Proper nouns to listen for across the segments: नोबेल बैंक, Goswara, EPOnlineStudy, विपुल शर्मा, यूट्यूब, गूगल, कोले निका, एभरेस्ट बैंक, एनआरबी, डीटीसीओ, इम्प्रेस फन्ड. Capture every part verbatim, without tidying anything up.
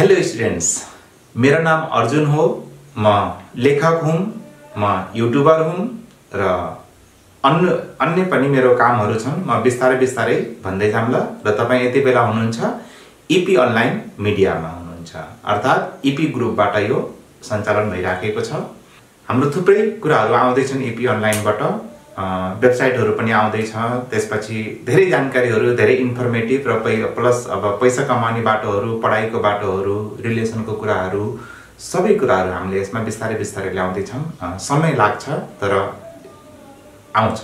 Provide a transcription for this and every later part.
Hello students, मेरा नाम अर्जुन हो। म लेखक हुँ, म यूट्यूबर हुँ र अन्य अन्य पनि मेरो कामहरु छन्। म बिस्तारै बिस्तारै भन्दै जाम ल र तपाई यति बेला हुनुहुन्छ ईपी अनलाइन मिडियामा हुनुहुन्छ, अर्थात ईपी ग्रुपबाट यो सञ्चालन भइराखेको छ। हाम्रो थुप्रै कुराहरु आउँदै छन् ईपी अनलाइनबाट, वेबसाइटहरु पनि आउँदै छ, त्यसपछि धेरै जानकारीहरु, धेरै इन्फर्मेटिभ र प्लस अब पैसा कमाउने बाटोहरु, पढाइको बाटोहरु, रिलेसनको कुराहरु, सबै कुराहरु हामीले यसमा बिस्तारै बिस्तारै ल्याउँदै छौं। समय लाग्छ तर आउँछ।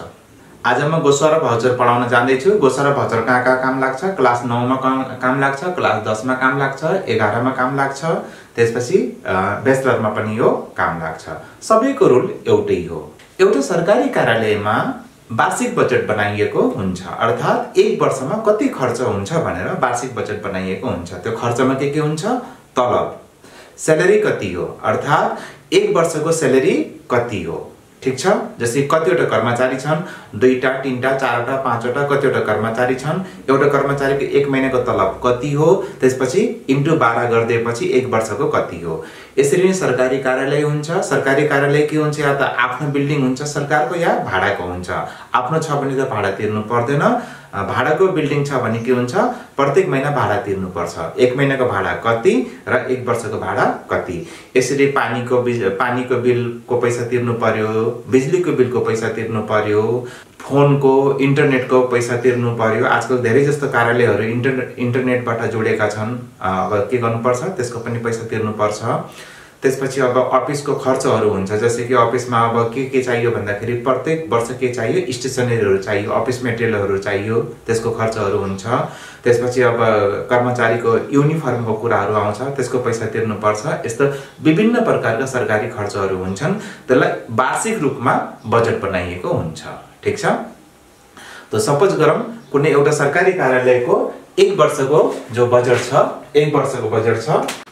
आज म गोस्वरा भजर पढाउन जाँदै छु। गोस्वरा भजर कहाँ कहाँ काम लाग्छ? क्लास नौ मा काम लाग्छ, क्लास दस मा काम लाग्छ, एघार मा काम लाग्छ, त्यसपछि ब्याचलर मा पनि यो काम लाग्छ। सबैको रुल एउटै हो। एउटा सरकारी कार्यालयमा वार्षिक बजेट बनाइएको हुन्छ, अर्थात् एक वर्षमा कति खर्च हुन्छ भनेर वार्षिक बजेट बनाइएको हुन्छ। त्यो खर्चमा के के हुन्छ? तलब, स्यालेरी कति हो, अर्थात् एक वर्षको स्यालेरी कति हो। ठीक छ? जस्तै कतिवटा कर्मचारी छन्? दुईटा, तीनटा, चारवटा, पाँचवटा, कतिवटा कर्मचारी छन्? एउटा कर्मचारीको एक महिनाको तलब कति हो, त्यसपछि इन्टु बाह्र गर्दैपछि एक वर्षको कति हो। यसरी नै सरकारी कार्यालय हुन्छ। सरकारी कार्यालय के हुन्छ? या त आफ्नो बिल्डिङ हुन्छ सरकारको या भाडाको हुन्छ। आफ्नो छ भने त भाडा तिर्नु पर्दैन, भाडाको बिल्डिङ छ भने के हुन्छ? प्रत्येक महिना भाडा तिर्नु पर्छ। एक महिनाको भाडा कति र एक वर्षको भाडा कति। यसरी पानीको पानीको बिलको पैसा तिर्नु पर्यो, बिजुलीको बिलको पैसा तिर्नु पर्यो, फोनको, इन्टरनेटको पैसा तिर्नु पर्यो। आजकल धेरै जस्तो कार्यालयहरु इन्टरनेट इन्टरनेटबाट जोडेका छन्। अब के गर्नुपर्छ? त्यसको पनि पैसा तिर्नु पर्छ। त्यसपछि अब अफिसको खर्चहरु हुन्छ। जस्तै कि अफिसमा अब के के चाहियो भन्दाखेरि प्रत्येक वर्ष के चाहियो? स्टेशनरीहरु चाहियो, अफिस मटेरियलहरु चाहियो, त्यसको खर्चहरु हुन्छ। त्यसपछि अब कर्मचारीको युनिफर्मको कुराहरु आउँछ, त्यसको पैसा तिर्नु पर्छ। यस्तो विभिन्न प्रकारका सरकारी खर्चहरु हुन्छन्। त्यसलाई वार्षिक रूपमा बजेट बनाइएको हुन्छ। ठीक छ? त सपोज गरौं कुनै एउटा सरकारी कार्यालयको एक वर्षको जो बजेट छ, एक वर्षको बजेट छ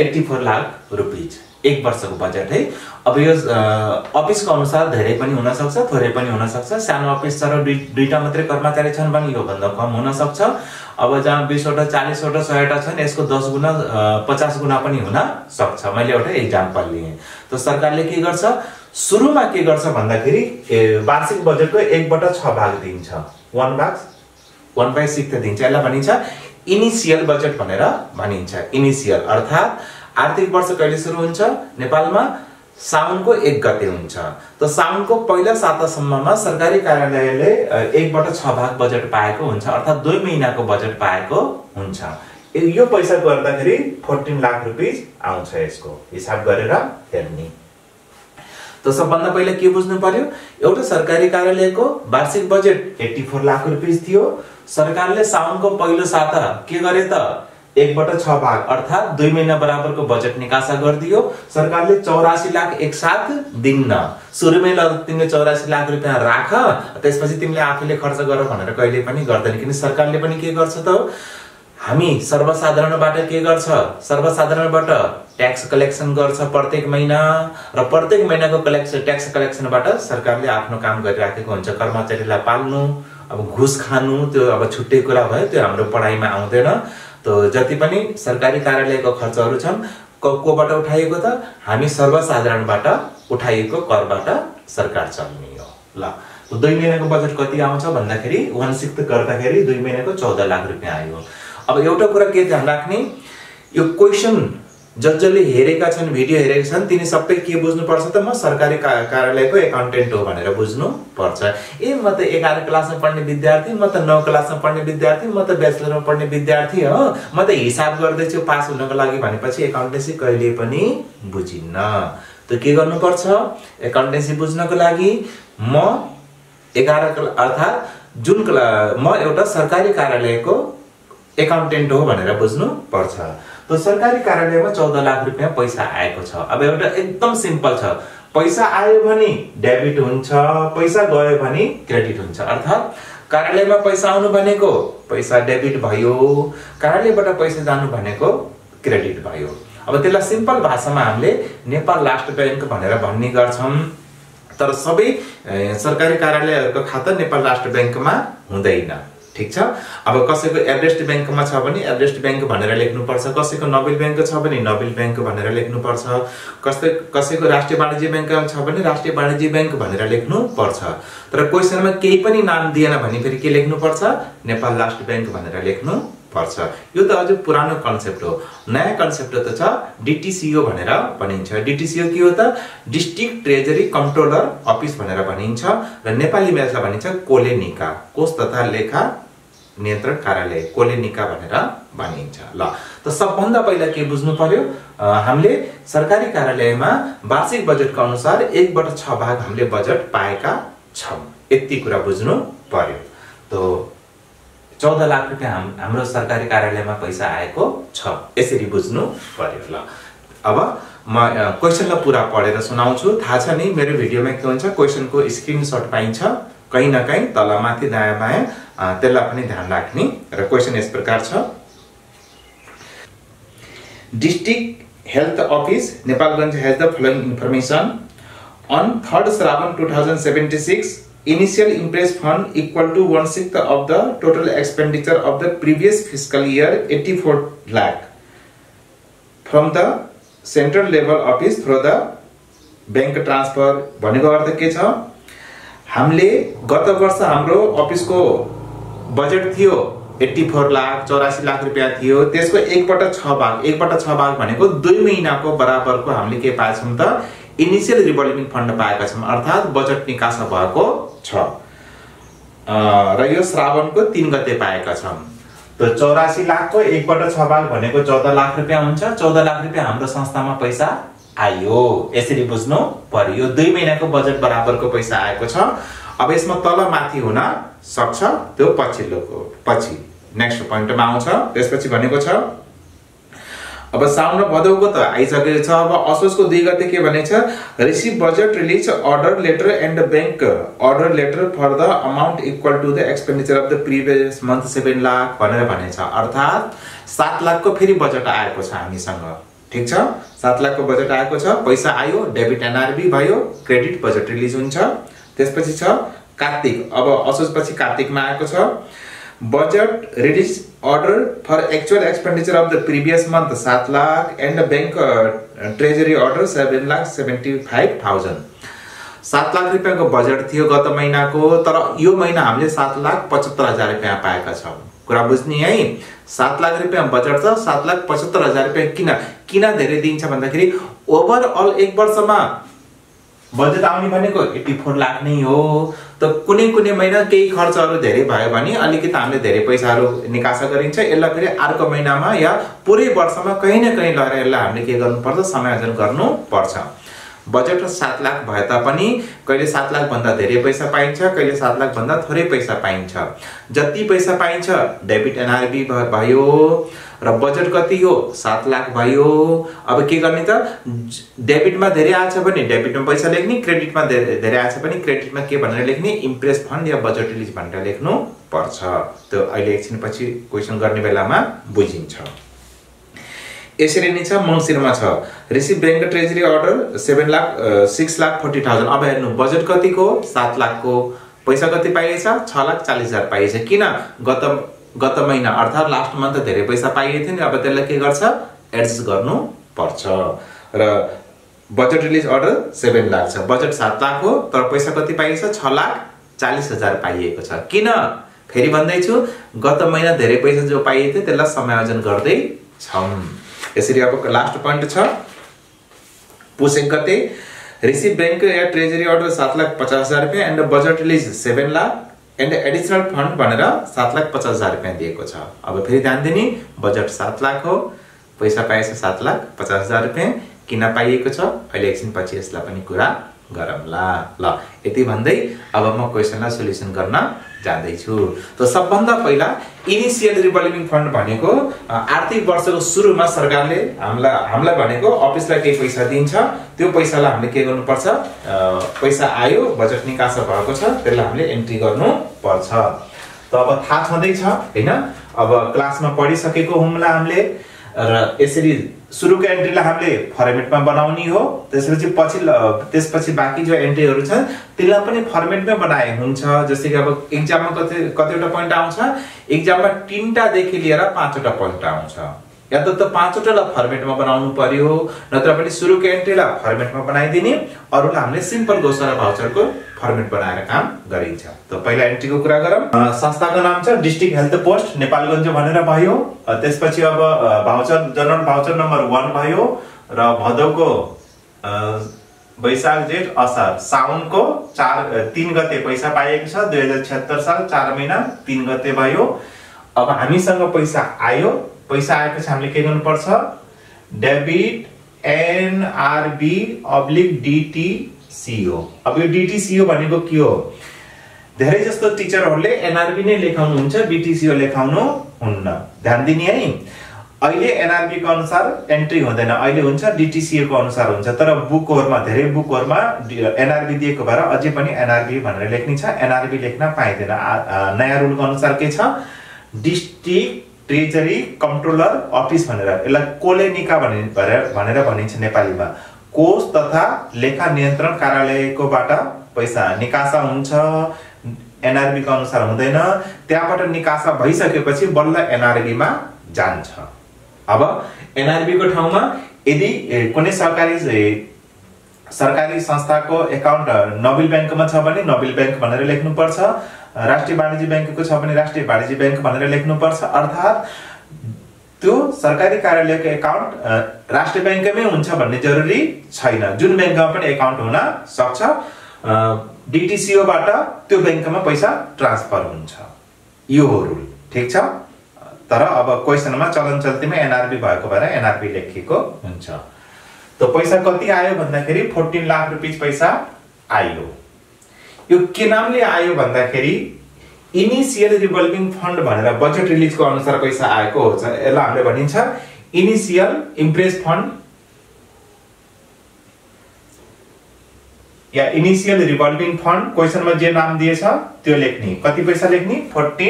चौरासी लाख रुपीज, एक वर्षको बजेट है। अब यो अफिसको अनुसार धेरै पनि हुन सक्छ, थोरै पनि हुन सक्छ। सानो अफिस छ र दुईटा मात्रै कर्मचारी छन् भने यो भन्दा कम हुन सक्छ। अब जहाँ बीसवटा, चालीसवटा, सयवटा छन् यसको दस गुना, पचास गुना पनि हुन सक्छ। मैले एउटा एक्जाम्पल लिए। त सरकारले के गर्छ? सुरुमा के गर्छ भन्दाखेरि वार्षिक बजेटको एक बटा छ भाग दिन्छ, एक भाग एक बटा छह दिन्छ। यसलाई भनिन्छ इनिशियल बजेट भनेर भनिन्छ। इनिशियल अर्थात आर्थिक वर्ष कहिले सुरु हुन्छ? नेपालमा साउनको एक गते हुन्छ। त साउनको पहिला सातासम्ममा सरकारी कार्यालयले एक बटा छ भाग बजेट पाएको हुन्छ, अर्थात दुई महिनाको बजेट पाएको हुन्छ। यो पैसा गर्दाखेरि चौध लाख रुपैयाँ आउँछ। यसको हिसाब गरेर हेर्ने। त सबभन्दा पहिला के बुझ्नु पर्यो? एउटा सरकारी कार्यालयको वार्षिक बजेट चौरासी लाख रुपैयाँ थियो। सरकारले साउनको पहिलो साता के गरे त? एक बटा छ भाग अर्थात दुई महिना बराबरको बजेट निकासा गरिदियो। सरकारले चौरासी लाख एक साथ दिन्न। सुरुमै ल तिमीले चौरासी लाख रुपैयाँ राख, त्यसपछि तिमीले आफैले खर्च गर भनेर कहिले पनि गर्दैन। किन? सरकारले पनि के गर्छ त? हामी सर्वसाधारणबाट के गर्छ? सर्वसाधारणबाट ट्याक्स कलेक्सन गर्छ प्रत्येक महिना, र प्रत्येक महिनाको कलेक्सन ट्याक्स कलेक्सनबाट सरकारले आफ्नो काम गरिराखेको हुन्छ। कर्मचारीलाई पाल्नु, अब घुस खानु, त्यो अब छुट्टै कुरा भयो, त्यो हाम्रो पढाइमा आउँदैन। त जति पनि सरकारी कार्यालयको खर्चहरु छन् कोबाट उठाएको त? हामी सर्वसाधारणबाट उठाएको करबाट सरकार चल्ने हो। ल, दुई महिनाको बजेट कति आउँछ भन्दाखेरि एक बटा छह गर्दाखेरि दुई महिनाको चौध लाख रुपैयाँ आयो। अब एउटा कुरा के ध्यान राख्ने? यो क्वेशन जसले हेरेका छन्, भिडियो हेरेका छन्, तिनी सबै के बुझ्नु पर्छ त? म सरकारी कार्यालयको एकाउन्टेन्ट हो भनेर बुझ्नु पर्छ। ए म त एघार क्लासमा पढ्ने विद्यार्थी, म त नौ क्लासमा पढ्ने विद्यार्थी, म त ब्याचलरमा पढ्ने विद्यार्थी हो, म त हिसाब गर्दैछु पास हुनको लागि भनेपछि एकाउन्टेन्सी कहिले पनि बुझिन्न। त के गर्नुपर्छ? एकाउन्टेन्सी बुझ्नको लागि म एघार अर्थात जुन म एउटा सरकारी कार्यालयको एकाउन्टेन्ट हो भनेर बुझ्नु पर्छ। त सरकारी कार्यालयमा चौध लाख रुपैयाँ पैसा आएको छ। अब एउटा एकदम सिम्पल छ, पैसा आयो भने डेबिट हुन्छ, पैसा गयो भने क्रेडिट हुन्छ। अर्थात् कार्यालयमा पैसा आउनु भनेको पैसा डेबिट भयो, कार्यालयबाट पैसा जानु भनेको क्रेडिट भयो। अब त्यसलाई सिम्पल भाषामा हामीले नेपाल राष्ट्र बैंक भनेर भन्ने गर्छौं। तर सबै सरकारी कार्यालयहरूको खाता नेपाल राष्ट्र बैंकमा हुँदैन। ठीक है। अब कसैको एभरेस्ट बैंक में छ भने एभरेस्ट बैंक भनेर लेख्नु पर्छ, कसैको नोबेल बैंक छ भने नोबेल बैंक भनेर लेख्नु पर्छ, कसै कसैको राष्ट्रिय वाणिज्य बैंक छ भने राष्ट्रिय वाणिज्य बैंक भनेर लेख्नु पर्छ। तर क्वेशनमा केही पनि नाम दिएन भने फेरि के लेख्नु पर्छ, नेपाल राष्ट्र बैंक भनेर लेख्नु पर्छ। यो त अझ पुरानो कन्सेप्ट हो, नयाँ कन्सेप्ट त छ डीटीसीओ भनेर भनिन्छ। डीटीसीओ के हो त डिस्ट्रिक्ट ट्रेजरी कन्ट्रोलर अफिस भनेर भनिन्छ र नेपाली भाषामा भनिन्छ कोले निका, कोष तथा लेखा नियन्त्रण कार्यालय, कोले निका भनेर भनिन्छ। ल त सबभन्दा पहिला के बुझ्नु पर्यो, हामीले सरकारी कार्यालयमा वार्षिक बजेटको अनुसार एकबाट छ भाग हामीले बजेट पाएका छौं, यति कुरा बुझ्नु पर्यो। तो चौदह लाख रुपैयाँ हम हाम्रो सरकारी कार्यालयमा पैसा आएको छ, यसरी बुझ्नु पर्यो। ल अब म क्वेशनलाई पुरा पढेर सुनाउँछु, थाहा छ नि मेरो भिडियोमा के हुन्छ, क्वेशनको स्क्रिनशट पाइन्छ कहीँ न कहीँ तल माथि दायाँ बायाँ, त्यसलाई पनि ध्यान राख्ने। र क्वेशन यस प्रकार छ, district health office Nepalgunj has the following information on third Shrawan two thousand seventy six Initial impress fund equal to one sixth of the total expenditure of the previous fiscal year eighty-four lakh from the central level office through the bank transfer। भनेको अर्थ के छ, हामीले गत वर्ष हाम्रो अफिसको budget थियो चौरासी लाख चौरासी लाख रुपैयाँ थियो, त्यसको एकबाट छ भाग, एकबाट छ भाग भनेको दुई महिनाको बराबरको हामीले के पाएछौँ त इनिशियल रिभल्विङ फण्ड पाएका छौँ, अर्थात् बजेट निकासा भएको छ र यो श्रावणको तीन गते पाएका छौँ। त चौरासी लाखको एकबाट छ भाग भनेको चौध लाख रुपैयाँ हुन्छ, चौध लाख रुपैयाँ हाम्रो संस्थामा पैसा आयो, यसरी बुझ्नु पर्यो। यो दुई महिनाको बजेट बराबरको पैसा आएको छ। अब यसमा तल माथि हुन सक्छ, त्यो पछिल्लोको पछि नेक्स्ट पोइन्टमा आउँछ। त्यसपछि भनेको छ, अब साउन र भदौको त आइसकेको छ, अब असोजको दुई गते के भनेछ, receive budget release order letter and bank order letter for the amount equal to the expenditure of the previous month seven lakh भनेर भनेछ, अर्थात् सात लाखको फेरि बजेट आएको छ हामीसँग, ठिक छ। सात लाखको बजेट आएको छ, पैसा आयो, डेबिट एनआरबी भयो, क्रेडिट बजेट रिलिज हुन्छ। त्यसपछि छ कार्तिक, अब असोज पछि कार्तिकमा आएको छ, budget release order for actual expenditure of the previous month सात lakh and bank treasury order seven lakh seventy five thousand. सात लाख रुपियाँको बजेट थियो गत महिनाको, तर यो महिना हामीले सात लाख पचहत्तर हजार रुपियाँ पाएका छौँ। कुरा बुझ्ने है, सात लाख रुपियाँ बजेट छ, सात लाख पचहत्तर हजार रुपियाँ किन किन धेरै दिन्छ भन्दाखेरि ओभरअल एक वर्षमा बजेट आउने भनेको चौरासी लाख नै हो। त कुनै कुनै महिना केही खर्चहरू धेरै भयो भने अलिकति हामीले धेरै पैसाहरू निकासा गरिन्छ, यसलाई फेरि अर्को महिनामा या पुरै वर्षमा कहीँ न कहीँ लगेर यसलाई हामीले के गर्नुपर्छ, समायोजन गर्नुपर्छ। बजेट सात लाख भए तापनि कहिले सात लाखभन्दा धेरै पैसा पाइन्छ, कहिले सात लाखभन्दा थोरै पैसा पाइन्छ। जति पैसा पाइन्छ डेबिट एनआरबी भयो र बजेट कति हो, सात लाख भयो। अब के गर्ने त, डेबिटमा धेरै आएछ भने डेबिटमा पैसा लेख्ने, क्रेडिटमा धेरै आएछ भने क्रेडिटमा के भनेर लेख्ने, इम्प्रेस फन्ड या बजेट रिलिज भनेर लेख्नु पर्छ। त्यो अहिले एकछिनपछि क्वेसन गर्ने बेलामा बुझिन्छ। यसरी नै छ, मङ्सिरमा छ receive bank treasury order seven lakh six lakh forty thousand. अब हेर्नु बजेट कतिको, सात लाखको, पैसा कति पाइएछ, छ लाख चालिस हजार पाइएछ, किन गत गत महिना अर्थात् लास्ट मन्थ धेरै पैसा पाइएको थियो नि। अब त्यसलाई के गर्छ, एडजस्ट गर्नुपर्छ। र budget release order seven lakh छ, बजेट सात लाख हो, तर पैसा कति पाइएछ, छ लाख चालिस हजार पाइएको छ, किन फेरि भन्दैछु गत महिना धेरै पैसा जो पाइएको थियो त्यसलाई समायोजन गर्दै छौँ। यसरी अब लास्ट पोइन्ट छ, पुस एक गते रिसिभ ब्याङ्क या ट्रेजरी अर्डर सात लाख पचास हजार रुपियाँ and budget release seven lakh and additional fund भनेर सात लाख पचास हजार रुपियाँ दिएको छ। अब फेरि ध्यान दिने, बजेट सात लाख हो, पैसा पाएछ सात लाख पचास हजार रुपियाँ, किन पाइएको छ अहिले एकछिनपछि यसलाई पनि कुरा गरौँला। ल यति भन्दै अब म क्वेसनलाई सोल्युसन गर्न जाँदैछु। त सबभन्दा पहिला इनिसियल रिभल्विङ फन्ड भनेको आर्थिक वर्षको सुरुमा सरकारले हामीलाई हामीलाई भनेको अफिसलाई केही पैसा दिन्छ, त्यो पैसालाई हामीले के गर्नुपर्छ, पैसा आयो, बजेट निकासा भएको छ, त्यसलाई हामीले एन्ट्री गर्नुपर्छ। त अब थाहा छँदैछ होइन, अब क्लासमा पढिसकेको हुँला हामीले। यसरी सुरुको एन्ट्रीलाई हामीले फर्मेटमा बनाउने हो। त्यसपछि पछि त्यसपछि बाकी जो एन्ट्रीहरु छन् तिनलाई पनि फर्मेटमै बनाए हुन्छ। जस्तै कि अब एग्जाममा कति कतिवटा पॉइन्ट आउँछ, एग्जाममा तीनटा देखि लिएर पाँचवटा पॉइन्ट आउँछ, या त पाँचवटालाई फर्मेटमा बनाउनु पर्यो नत्र पनि सुरुको एन्ट्रीलाई फर्मेटमा बनाइदिने, अरूलाई हामीले सिम्पल गोस्वारा भाउचरको फर्मेट बनाएर काम गरिन्छ। त पहिला एन्ट्रीको कुरा गरौं। संस्थाको नाम छ डिस्ट्रिक्ट हेल्थ पोस्ट नेपालगञ्ज भनेर भयो। त्यसपछि अब भाउचर जनरल भाउचर नम्बर एक भयो र भदौको वैशाख जेठ असार साउनको चार तीन गते पैसा पाएको छ। दुई हजार छयहत्तर साल चार महिना तीन गते भयो। अब हामीसँग पैसा आयो, पैसा आएपछि हामीले के गर्नु पर्छ, डेबिट एनआरबी अब्लिक डीटीसीओ। अब यो डीटीसीओ भनेको के हो? धेरै जस्तो टीचरहरुले एनआरबी नै लेखाउनु हुन्छ, बीटीसीओ लेखाउनु हुन्न, ध्यान दिने है। अहिले एनआरबी को अनुसार एन्ट्री हुँदैन, अहिले हुन्छ डीटीसीओ को अनुसार हुन्छ। तर बुकहरुमा धेरै बुकहरुमा एनआरबी दिएको भएर अझै पनि एनआरबी भनेर लेख्ने छ, एनआरबी लेख्न पाइदैन। नयाँ रुल को अनुसार के छ, डिस्ट्रिक्ट ट्रेजरी कंट्रोलर अफिस भनेर, यसलाई कोले निका भनेर भनिन्छ नेपालीमा। कोष तथा लेखा नियन्त्रण कार्यालयकोबाट पैसा निकासा हुन्छ, एनआरबी को अनुसार हुँदैन। त्यहाँबाट निकासा भइसकेपछि बल्ल एनआरबी मा जान्छ। अब एनआरबी को ठाउँमा यदि कुनै सरकारी सरकारी संस्थाको एकाउन्ट नोबेल बैंकमा छ भने नोबेल बैंक भनेर लेख्नु पर्छ, राष्ट्रिय वाणिज्य बैंकको छ भने राष्ट्रिय वाणिज्य बैंक भनेर लेख्नु पर्छ। अर्थात त्यो सरकारी कार्यालयको एकाउन्ट राष्ट्रिय बैंकमै हुन्छ भन्ने जरुरी छैन, जुन बैंकमा पनि एकाउन्ट हुन सक्छ। डीटीसीओ बाट त्यो बैंकमा पैसा ट्रान्सफर हुन्छ, यो हो रुल, ठीक छ। तर अब क्वेशनमा चलनचल्तीमा एनआरबी भएको भएर एनआरबी लेखिएको हुन्छ। त पैसा कति आयो भन्दाखेरि चौध लाख रुपैयाँ पैसा आयो। यो के नामले आयो भन्दाखेरि इनिशियल रिभल्विङ फन्ड भनेर बजेट रिलीज को अनुसार पैसा आएको हो। यसलाई हामीले भनिन्छ इनिशियल इम्प्रेस फन्ड या इनिशियल रिभल्विङ फन्ड। क्वेशनमा जे नाम दिएछ त्यो लेख्ने, कति पैसा लेख्ने, चौध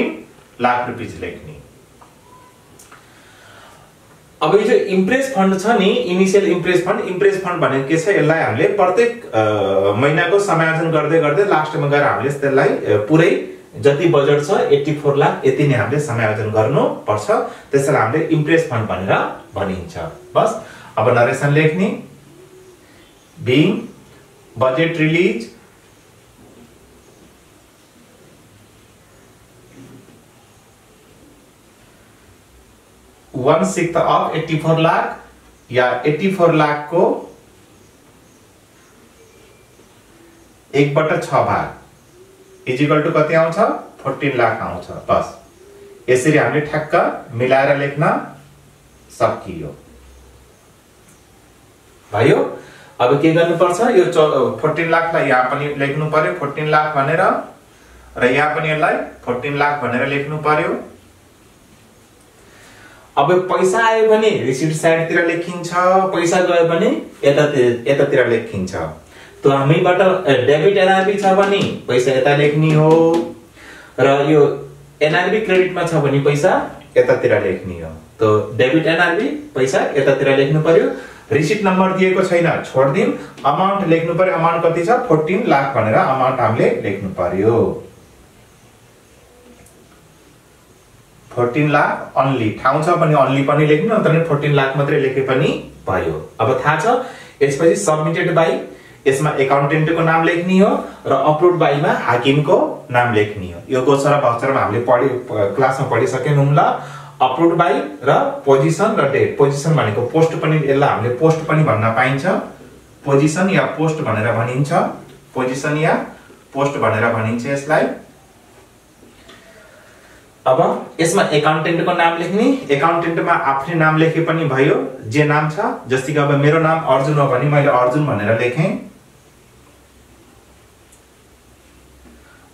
लाख रुपैयाँ लेख्ने। अब यो जो इम्प्रेस फंड छ नि, initial imprest fund, imprest fund भनेको के छ, यसलाई हामीले प्रत्येक महिनाको समायोजन गर्दै गर्दै लास्टमा गएर हामीले त्यसलाई पुरै जति बजेट छ चौरासी लाख यति नै हामीले समायोजन गर्नु पर्छ। त्यसैले हामीले इम्प्रेस फंड भनेर भनिन्छ। बस अब नरेसन लेख्ने, being budget release one six of चौरासी लाख या चौरासी लाख को एक बटा छ भाग इजिकल टू कति आउँछ, चौध लाख आउँछ। बस यसरी हामीले ठ्याक्क मिलाएर लेख्न सकियो भयो। अब के गर्नुपर्छ, यो चौध लाखलाई यहाँ पनि लेख्नु पर्यो चौध लाख भनेर, र यहाँ पनि यसलाई चौध लाख भनेर लेख्नु पर्यो। अब पैसा आयो भने रिसिप्ट साइड तिर लेखिन्छ, पैसा गयो भने यता यता तिर लेखिन्छ। त हामीबाट डेबिट एनआरबी छ भने पैसा यता लेख्ने हो, र यो एनआरबी क्रेडिटमा छ भने पैसा यता तिर लेख्ने हो। त डेबिट एनआरबी पैसा यता तिर लेख्नु पर्यो। रिसिप्ट नम्बर दिएको छैन, छोड्दिम। अमाउन्ट लेख्नु पर्यो, अमाउन्ट कति छ, चौध लाख भनेर अमाउन्ट हामीले लेख्नु पर्यो। चौध लाख ओन्ली ठाउँ छ भने ओन्ली पनि लेख्नु, नत्र चौध लाख मात्रै लेखे पनि भयो। अब थाहा छ। यसपछि सबमिटेड बाई, यसमा एकाउन्टेन्ट को नाम लेख्ने हो, र अपलोड बाई मा हाकिम को नाम लेख्ने हो। यो गोस्वारा भाउचरमा हामीले पढि क्लासमा पढिसकेनौं ल। अपलोड बाई र पोजिसन र डेट। पोजिसन भनेको पोस्ट पनि, यसलाई हामीले पोस्ट पनि भन्न पाइन्छ, पोजिसन या पोस्ट भनेर भनिन्छ, पोजिसन या पोस्ट भनेर भनिन्छ यसलाई। अब यसमा एकाउन्टेन्ट को नाम लेख्ने, एकाउन्टेन्ट मा आफ्नै नाम लेखे पनि भयो, जे नाम छ। जस्तै कि अब मेरो नाम अर्जुन हो भने मैले अर्जुन भनेर लेखेँ।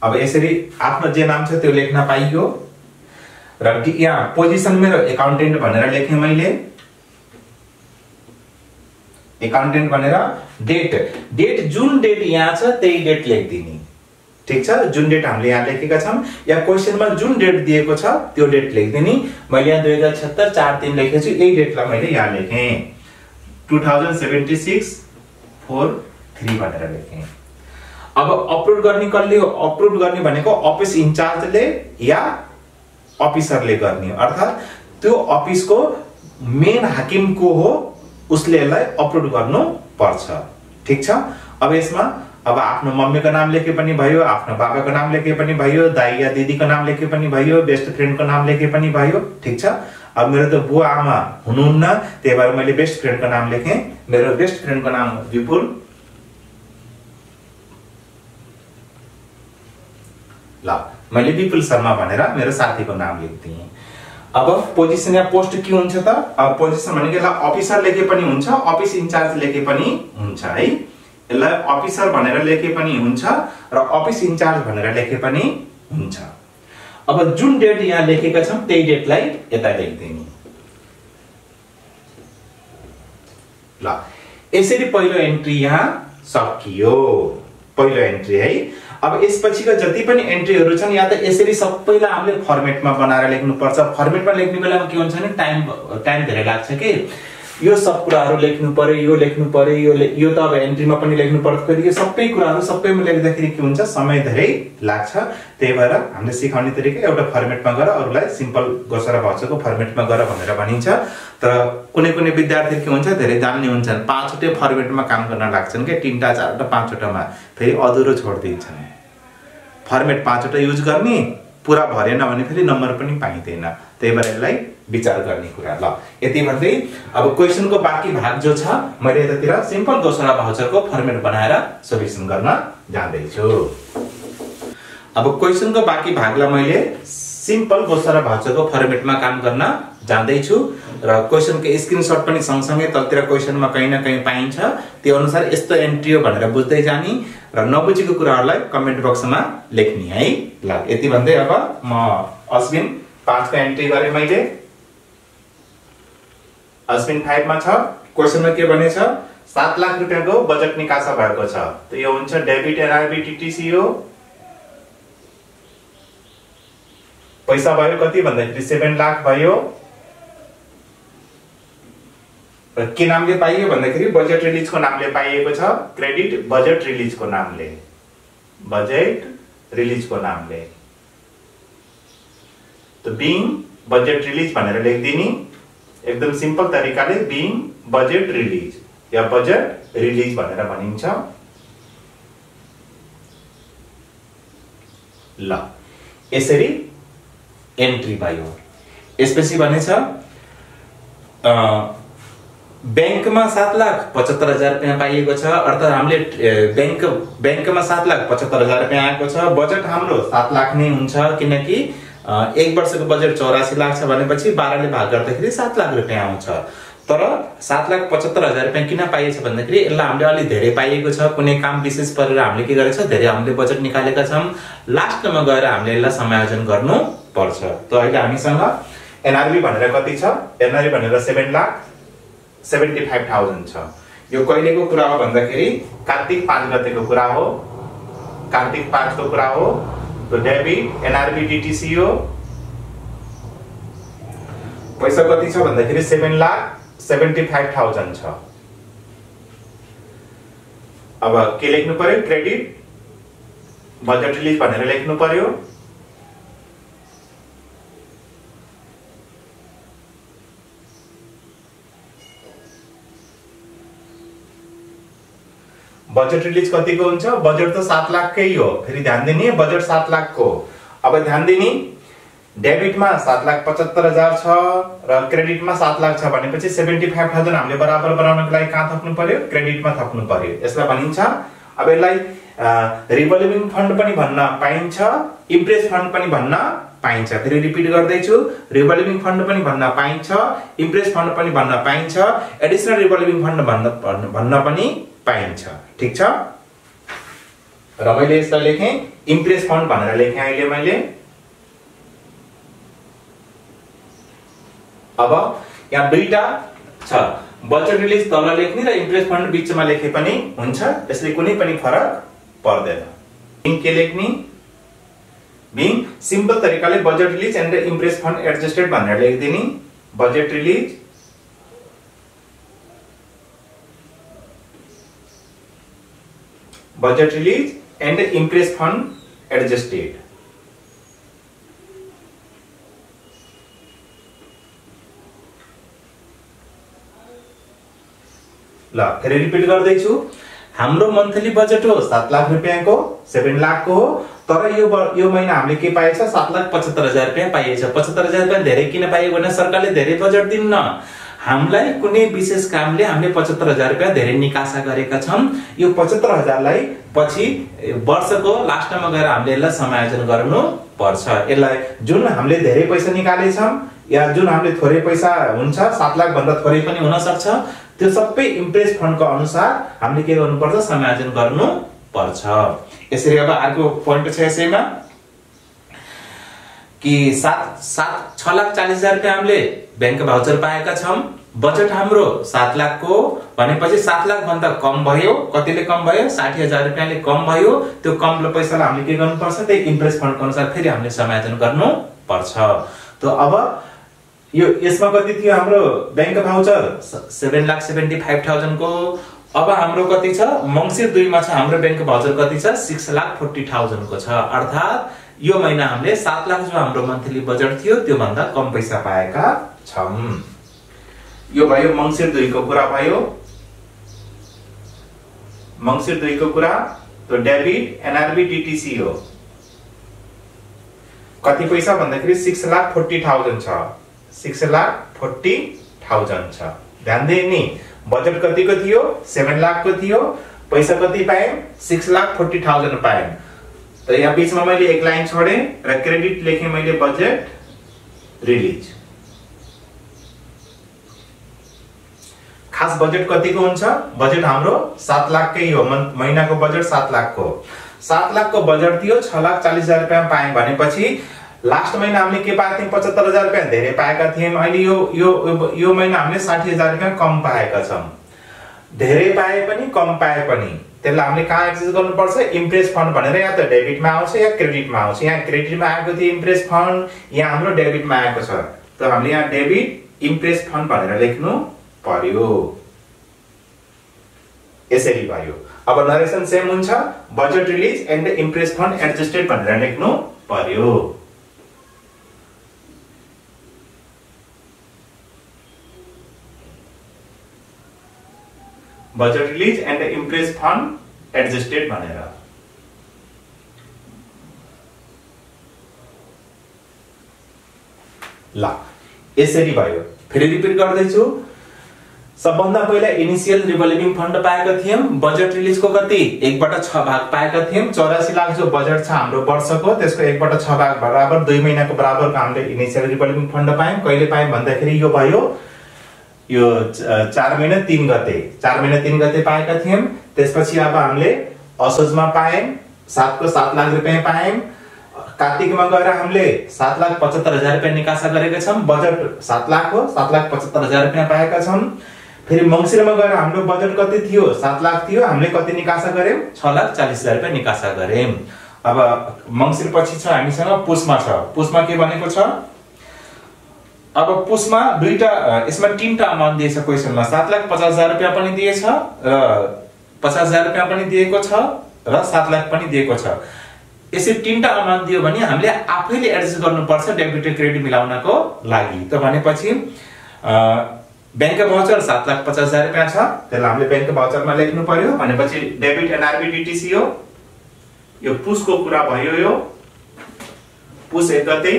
अब यसरी आफ्नो जे नाम छ त्यो लेख्न पाइयो। र यहाँ पोजिसन मेरो एकाउन्टेन्ट भनेर लेखेँ मैले, एकाउन्टेन्ट भनेर। डेट डेट जुन डेट यहाँ छ त्यही डेट लेखिदिने। ठीक है जुन डेट हमें यहाँ लेख या क्वेश्चन में जुन डेट दिएको डेट लेखिदिने मैं यहाँ दुई हजार छिहत्तर चार तीन लेखे यही डेट मैं यहाँ लेखे two thousand seventy six four three लेखे। अब अपलोड करने कसले अपलोड करने अफिस इंचार्जले या अफिसरले गर्ने अर्थात त्यो अफिस को मेन हाकिम को हो उसले अपलोड गर्नु पर्छ ठीक छ। अब इसमें अब आफ्नो मम्मी को नाम लेखे पनि भयो आफ्नो बाबा को नाम लेखे पनि भयो दाई या दीदी को नाम लेखे पनि भयो बेस्ट फ्रेंड को नाम लेखे पनि भयो ठीक छ। अब मेरो तो बुवा आमा हुनुहुन्न त्यही भएर मैले बेस्ट फ्रेंड को नाम लेखे मेरो बेस्ट फ्रेंड को नाम विपुल ला मैले विपुल शर्मा भनेर मेरो साथी को नाम लेख्थे। अब पोजिशन या पोस्ट के हुन्छ त अब पोजिशन भनेको ला अफिसर लेखे पनि हुन्छ अफिस इन्चार्ज लेखे पनि हुन्छ है यसलाई अफिसर भनेर लेखे पनि हुन्छ र अफिस इन्चार्ज भनेर लेखे पनि हुन्छ। अब जुन डेट यहाँ लेखेका छौं त्यही डेटलाई यता लेख्दिनु ल यसरी पहिलो एन्ट्री यहाँ सकियो पहिलो एन्ट्री है। अब यसपछिको जति पनि एन्ट्रीहरु छन् या त यसरी सबैलाई हामीले फर्मेटमा बनाएर लेख्नुपर्छ फर्मेटमा लेख्ने बेलामा के हुन्छ भने टाइम टाइम धेरै लाग्छ के यो सब कुराहरु लेख्नु पर्यो यो लेख्नु पर्यो यो ले, यो त अब एन्ट्रीमा पनि लेख्नु पर्छ यो सबै कुराहरु सबैमा लेख्दाखेरि के हुन्छ समय धेरै लाग्छ त्यही भएर हामीले सिकाउने तरिका एउटा फर्मेटमा गर अरुलाई सिम्पल गसरा भाषाको फर्मेटमा गर भनेर भनिन्छ। तर कुनै कुनै विद्यार्थी के हुन्छ धेरै जान्ने हुन्छन् पाँचवटै फर्मेटमा काम गर्न लाग्छन् के तीनटा चारवटा पाँचवटामा फेरि अधुरो छोड दिन्छन् फर्मेट पाँचवटा युज गर्ने पूरा भरेन भने फेरि नम्बर पनि पाइदैन त्यही भएर यसलाई विचार गर्ने कुरा ल यति भन्दै अब क्वेशन को बाकी भाग जो छ मैले यतातिर सिम्पल गसरा भाउचर को फर्मेट बनाएर सोल्युसन गर्न जाँदै छु। अब क्वेशन को बाकी भागलाई मैले सिम्पल गसरा भाउचर को फर्मेटमा काम गर्न जाँदै छु र क्वेशन को स्क्रिनशट पनि सँगसँगै तलतिर क्वेशनमा कहीं न कहीं पाइन्छ त्यो अनुसार यस्तो एन्ट्री हो भनेर बुझ्दै जानी र नबुझेको कुराहरुलाई कमेन्ट बक्समा लेख्नी है ल यति भन्दै अब म अश्विन पाँच को एन्ट्री गरे मैले अश्विन फाइव मा छ क्वेशनमा के भने छ सात लाख रुपैयाँ को बजेट निकासा भएको छ त यो हुन्छ डेबिट एनआरबी टीटीसी हो पैसा भयो कति भन्दा सात लाख भयो र के नामले पाइयो भन्दाखेरि बजेट रिलीज को नामले पाइएको छ क्रेडिट बजेट रिलीज को नामले बजेट रिलीज को नामले तो बीइङ बजेट रिलीज भनेर लेख्दिनी एकदम सिंपल तरीका ले बीइङ बजेट रिलीज या बजेट रिलीज भनेर भनिन्छ ल यसरी एन्ट्री भयो। यसपछि भने छ बैंक में सात लाख पचहत्तर हजार रुपया पाइएको छ अर्थात हमें बैंक बैंक में सात लाख पचहत्तर हजार रुपया आएको बजेट हाम्रो सात लाख नै हुन्छ किनकि एक वर्ष को बजेट चौरासी लाख बाह्र ले भाग गर्दाखेरि सात लाख रुपया आउँछ तर सात लाख पचहत्तर हजार रुपया किन पाइएछ भन्दाखेरि यसलाई हामीले अलि धेरै पाइएको छ कुनै काम विशेष परेर हामीले के गरेछ धेरै हामीले बजेट निकालेका छौं लास्टमा गएर हामीले यसलाई समायोजन गर्नु पर्छ त अहिले हामीसँग एनआरबी भनेर कति छ एनआरबी भनेर सात लाख पचहत्तर हजार छ यो कहिलेको कुरा हो भन्दाखेरि कार्तिक पाँच गतेको कुरा हो कार्तिक पाँच को कुरा हो तो डेबिट एनआरबी डीटीसी हो पैसा कति छ भन्दाखेरि सात लाख पचहत्तर हजार छ। अब के लेख्नु पर्यो क्रेडिट बजेट रिलीज भनेर लेख्नु पर्यो बजेट रिलीज कति को हुन्छ बजेट तो सात लाख कै हो फेरि ध्यान दिने बजेट सात लाख को अब ध्यान दिने डेबिट में सात लाख पचहत्तर हजार छ र क्रेडिट में सात लाख छ भनेपछि पचहत्तर हजार हामीले बराबर बनाउनको लागि कहाँ थप्नु पर्यो क्रेडिट में थप्नु पर्यो यसलाई भनिन्छ। अब यसलाई रिभल्विङ फन्ड पनि भन्न पाइन्छ इम्प्रेस फन्ड पनि भन्न पाइन्छ फेरि रिपिट गर्दै छु रिभल्विङ फन्ड पनि भन्न पाइन्छ इम्प्रेस फन्ड पनि भन्न पाइन्छ एडिशनल रिभल्विङ फन्ड भन्न भन्न पनि पाइन्छ ठीक छ। र मैले यसलाई लेखे इम्प्रेस फन्ड भनेर लेखे अहिले मैले। अब यहाँ दुईटा छ बजेट रिलीज तल लेख्ने र इम्प्रेस फन्ड बीचमा लेखे पनि हुन्छ यसले कुनै पनि फरक पर्दैन बिंग के लेख्ने बिंग सिम्पल तरिकाले budget release and इम्प्रेस फन्ड adjusted भनेर लेखिदिने budget release budget release and इम्प्रेस फन्ड adjusted ल फेरि रिपिट गर्दै छु हाम्रो मन्थली बजेट हो सात लाख रुपैयाँ को सात लाख को हो तर यो यो महिना हामीले के पाएछ सात लाख पचहत्तर हजार रुपैयाँ पाएछ पचहत्तर हजार रुपैयाँ धेरै किन पाएको भने सरकारले धेरै बजेट दिन्न हामीलाई कुनै विशेष कामले हामीले पचहत्तर हजार रुपैयाँ धेरै निकासा गरेका छौं यो पचहत्तर हजार लाई पछि वर्षको लास्टमा गएर हामीले यसलाई समायोजन गर्नु पर्छ यसलाई जुन हामीले धेरै पैसा निकालेछौं या जुन हामीले थोरै पैसा हुन्छ सात लाख भन्दा थोरै पनि हुन सक्छ त्यो सबै इम्प्रेस फन्ड का अनुसार हामीले के गर्नु पर्छ समायोजन गर्नु पर्छ यसरी अब अर्को पोइन्ट छ यसैमा कि सात लाख चालीस हजार रुपैयाँ हामीले बैंक भाउचर पाएका छौं बजेट हाम्रो सात लाख को भनेपछि सात लाख भन्दा कम भयो कतिले कम भयो साठी हजार रुपैयाँले कम भयो त्यो कम पैसा हामीले के गर्नु पर्छ त्यही इम्प्रेस फन्ड का अनुसार फेरि हामीले समायोजन गर्नु पर्छ त अब यो यसमा कति थियो हाम्रो बैंक भाउचर सात लाख पचहत्तर हजार को अब हाम्रो कति छ मंसिर दुई मा छ हाम्रो बैंक भाउचर कति छ छह लाख चालीस हजार को छ अर्थात यो महिना हामीले सात लाख जो हाम्रो मन्थली बजेट थियो त्यो भन्दा कम पैसा पाएका छौं यो भयो मंसिर दुई को कुरा भयो मंसिर दुई को कुरा तो डेबिट एनआरबी डीटीसी हो कति पैसा भन्दाखेरि छह लाख चालीस हजार छ छह लाख चालीस हजार छ ध्यान दिने बजेट कति को थियो सात लाख को थियो पैसा कति पाए छह लाख चालीस हजार पाए तो यहाँ बीच में मैं एक लाइन छोड़े र क्रेडिट लेखे मैं बजेट रिलीज खास बजेट कति को हुन्छ बजेट हाम्रो सात लाख कै हो महीना को बजेट सात लाख को सात लाख को बजेट थियो छह लाख चालीस हजार रुपैयाँ पाए भनेपछि लास्ट महीना हमने के पाए थे पचहत्तर हजार रुपया धेरै पाएका थिए अहिले यो यो यो महीना हमने साठी हजार रुपया कम पाएका छौं धेरै पाए पनि कम पाए पनि त्यसलाई हामीले कहाँ एक्सेस गर्नुपर्छ इम्प्रेस फन्ड भनेर या त डेबिट मा आउँछ या क्रेडिट मा आउँछ यहाँ क्रेडिट मा आएको थियो इम्प्रेस फन्ड यहाँ हाम्रो डेबिट मा आएको छ त हामीले यहाँ डेबिट इम्प्रेस फन्ड भनेर लेख्नु पर्यो यसरी भयो अब नरेसन सेम हुन्छ budget release and इम्प्रेस फन्ड adjusted भनेर लेख्नु पर्यो budget release and imprest fund adjusted भनेर ला यसरी भयो फेरि रिपिट गर्दै छु सबभन्दा पहिला इनिशियल रिभल्विङ फन्ड पाएका थियौं बजेट रिलीज को कति एकबाट छ भाग पाएका थियौं चौरासी लाख जो बजेट छ हाम्रो वर्षको त्यसको एकबाट छ भाग बराबर दुई महिनाको बराबर हामीले इनिशियल रिभल्विङ फन्ड पायौं कहिले पायौं भन्दाखेरि यो भयो यो चार महीना तीन गते चार महीना तीन गते पाएका थियौं त्यसपछि अब हामीले असोजमा पाएम सात को सात लाख रुपैयाँ पाएम कार्तिकमा गएर हामीले सात लाख पचहत्तर हजार रुपैयाँ निकासा गरेका छौं बजेट सात लाख हो सात लाख पचहत्तर हजार रुपैयाँ पाएका छौं फेरि मंसिरमा गएर हाम्रो बजेट कति थियो सात लाख थियो हामीले कति निकासा गर्यौं छ लाख चालीस हजार रुपैयाँ निकासा गर्यौं अब मंसिर पछि छ हामीसँग पुसमा छ पुसमा के भनेको छ अब पुसमा दुईटा यसमा तीनटा अमाउन्ट दिएछ क्वेशनमा सात लाख पचास हजार रुपैयाँ पनि दिएछ र पचास हजार रुपैयाँ पनि दिएको छ र सात लाख पनि दिएको छ यसरी तीनटा अमाउन्ट दियो भने हामीले आफैले एडजस्ट गर्नुपर्छ डेबिट र क्रेडिट मिलाउनको लागि त भनेपछि बैंक भाउचर सात लाख पचास हजार रुपैयाँ छ त्यसलाई हामीले बैंक भाउचरमा लेख्नु पर्यो भनेपछि डेबिट एनआरबी डीटीसी हो यो पुसको कुरा भयो यो पुस एक गते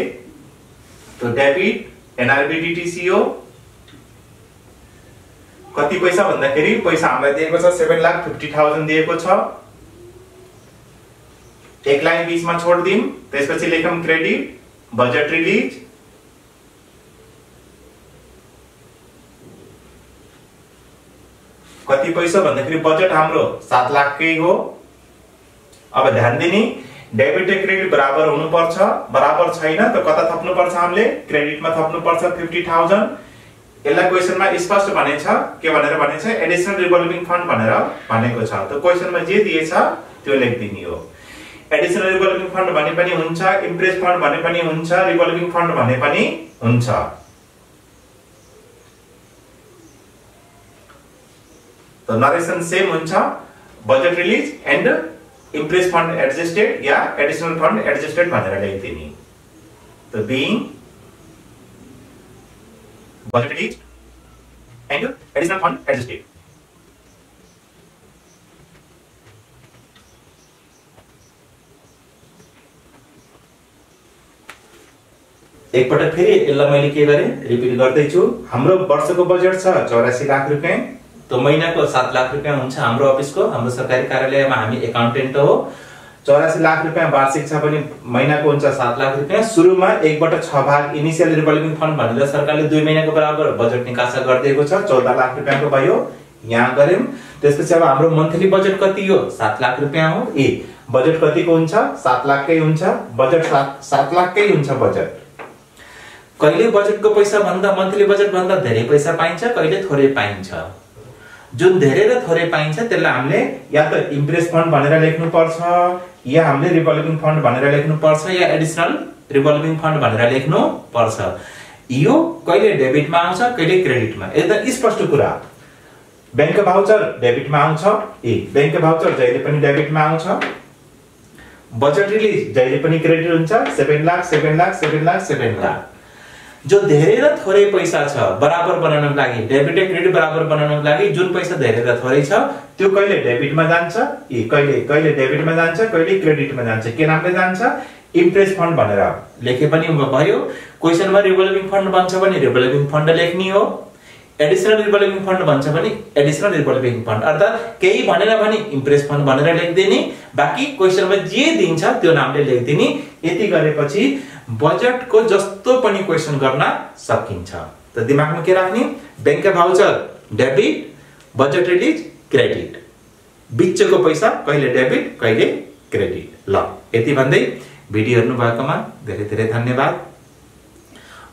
तो डेबिट एनआरबी डीटीसी हो कति पैसा भन्दाखेरि पैसा हामीलाई दिएको छ सात लाख पचास हजार दिएको छ एक लाइन बीचमा छोड दिम त्यसपछि लेखम क्रेडिट बजेट रिलीज कति पैसा भन्दाखेरि बजेट हाम्रो सात लाख कै हो अब ध्यान दिनी डेबिट र क्रेडिट बराबर हुनु पर्छ बराबर छैन त कता थप्नु पर्छ हामीले क्रेडिटमा थप्नु पर्छ पचास हजार एला क्वेशनमा स्पष्ट भनेछ के भनेर भनेछ एडिशनल रिभल्विङ फन्ड भनेर भनेको छ त क्वेशनमा जे दिएछ त्यो लेख्दिनी हो एडिशनल रिभल्विङ फन्ड भने पनि हुन्छ, इम्प्रेस फन्ड भने पनि हुन्छ, रिभल्विङ फन्ड भने पनि हुन्छ। तो नरेसन सेम हुन्छ, budget release and इम्प्रेस फन्ड adjusted या एडिशनल फन्ड एडजस्टेड भनेर लेख्दिनी। तो being budget release and additional fund adjusted. एक पटक फिर इसलिए मैं के करें रिपीट करते हम वर्ष को बजेट चौरासी लाख रुपये, तो महीना को सात लाख रुपया हम अफिस को हम सरकारी कार्यालय में हम एकाउंटेंट हो। चौरासी लाख रुपया वार्षिक महीना को सात लाख रुपया। सुरू में एक बट छ भाग इनिशियल रिभल्विङ फंड सरकार दुई महीना को बराबर बजेट निकासा कर चौदह लाख रुपया को भो यहाँ गये। त्यसपछि अब हाम्रो मन्थली बजेट कति हो? सात लाख रुपया हो। ए बजेट कतिको हुन्छ? सात लाखकै हुन्छ बजेट, सात लाखकै हुन्छ बजेट। कहिले बजेट को पैसा भन्दा मन्थली बजेट भन्दा धेरै पैसा पाइन्छ, कहिले थोरै पाइन्छ। जुन धेरै र थोरै पाइन्छ त्यसलाई हामीले या त इम्प्रेस फन्ड भनेर लेख्नु पर्छ, या हामीले रिभल्विङ फन्ड भनेर लेख्नु पर्छ, या एडिशनल रिभल्विङ फन्ड भनेर लेख्नु पर्छ। यो कहिले डेबिटमा आउँछ कहिले क्रेडिटमा, एकदम स्पष्ट कुरा। बैंक भाउचर डेबिटमा आउँछ, ए बैंक भाउचर जहिले पनि डेबिटमा आउँछ। बजेट रिलीज जहिले पनि क्रेडिट हुन्छ। सात लाख सात लाख सात लाख सात लाख जो धेरै र थोरै पैसा छ बराबर बनाउनको लागि, डेबिट र क्रेडिट बराबर बनाउनको लागि जुन पैसा धेरै र थोरै छ त्यो कहिले डेबिटमा जान्छ, ए कहिले कहिले डेबिटमा जान्छ कहिले क्रेडिटमा जान्छ। के नामले जान्छ? इम्प्रेस फन्ड भनेर लेखे पनि भयो। क्वेशनमा रिभल्विङ फन्ड भन्छ भने रिभल्विङ फन्ड लेख्ने हो, एडिशनल रिभल्विङ फन्ड भन्छ भने एडिशनल रिभल्विङ फन्ड, अर्थात् केही भनेर भने इम्प्रेस फन्ड भनेर लेखिदिने, बाकी क्वेशनमा जे दिन्छ त्यो नामले लेखिदिने। यति गरेपछि बजेट को जस्तो पनि क्वेशन गर्न सकिन्छ। तो दिमागमा के राख्ने? Bank voucher debit, budget release credit, बीचको पैसा कहिले डेबिट कहिले क्रेडिट। ल यति भन्दै भिडियो हेर्नु भएकोमा धेरै धेरै धन्यवाद।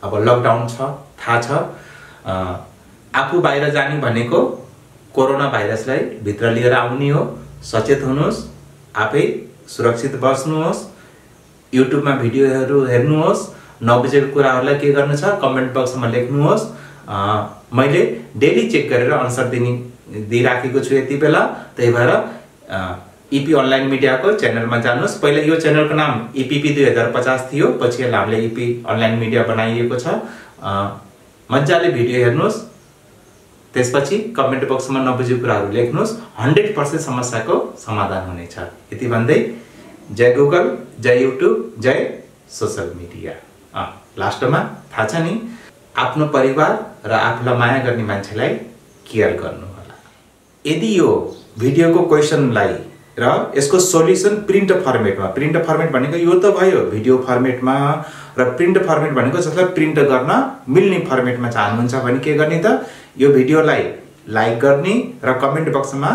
अब लकडाउन छ थाहा छ, आफू बाहिर जाने भनेको कोरोना भाइरसलाई भित्र लिएर आउने हो। सचेत हुनुहोस्, आफै सुरक्षित बस्नुहोस्, यूट्यूब में भिडियोहरू हेर्नुहोस्, नबुझेको कुराहरूलाई के गर्नु छ कमेन्ट बक्समा लेख्नुहोस्। मैले डेली चेक गरेर आन्सर दिने दिइराखेको छु यति बेला, त्यही भएर ईपी अनलाइन मीडिया को चैनल में जानुहोस्। पहिले यो चैनल को नाम ईपीपी दुई हजार पचास थियो, पछि यसलाई हामीले ईपी अनलाइन मीडिया बनाइएको छ। मजाले भिडियो हेर्नुहोस्, त्यसपछि कमेन्ट बक्समा नबुझेको कुराहरू लेख्नुहोस्, हंड्रेड पर्सेंट समस्या को समाधान हुनेछ। यति भन्दै जय गूगल, जय यूट्यूब, जय सोशल मीडिया। लास्ट में थाहा छ नि, आफ्नो परिवार र आफूलाई माया गर्ने मान्छेलाई केयर गर्नु होला। यदि यो भिडियो को क्वेशनलाई र यसको सोल्युसन प्रिन्ट फर्मेटमा, प्रिन्ट फर्मेट भनेको यो त भयो भिडियो फर्मेटमा, र प्रिन्ट फर्मेट भनेको जसलाई प्रिन्ट गर्न मिल्ने फर्मेटमा चाहनुहुन्छ भने के गर्ने त? यो भिडियोलाई लाइक गर्ने र कमेन्ट बक्समा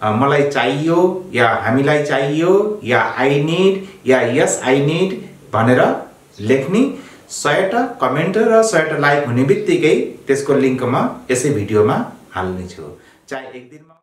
मलाई चाहियो या हामीलाई चाहियो या आई नीड या यस आई नीड भनेर लेख्ने। सयटा कमेन्ट र सयटा लाइक हुने बित्तिकै त्यसको लिङ्क म यसै भिडियोमा हाल्नेछु। चाहे एक दिनमा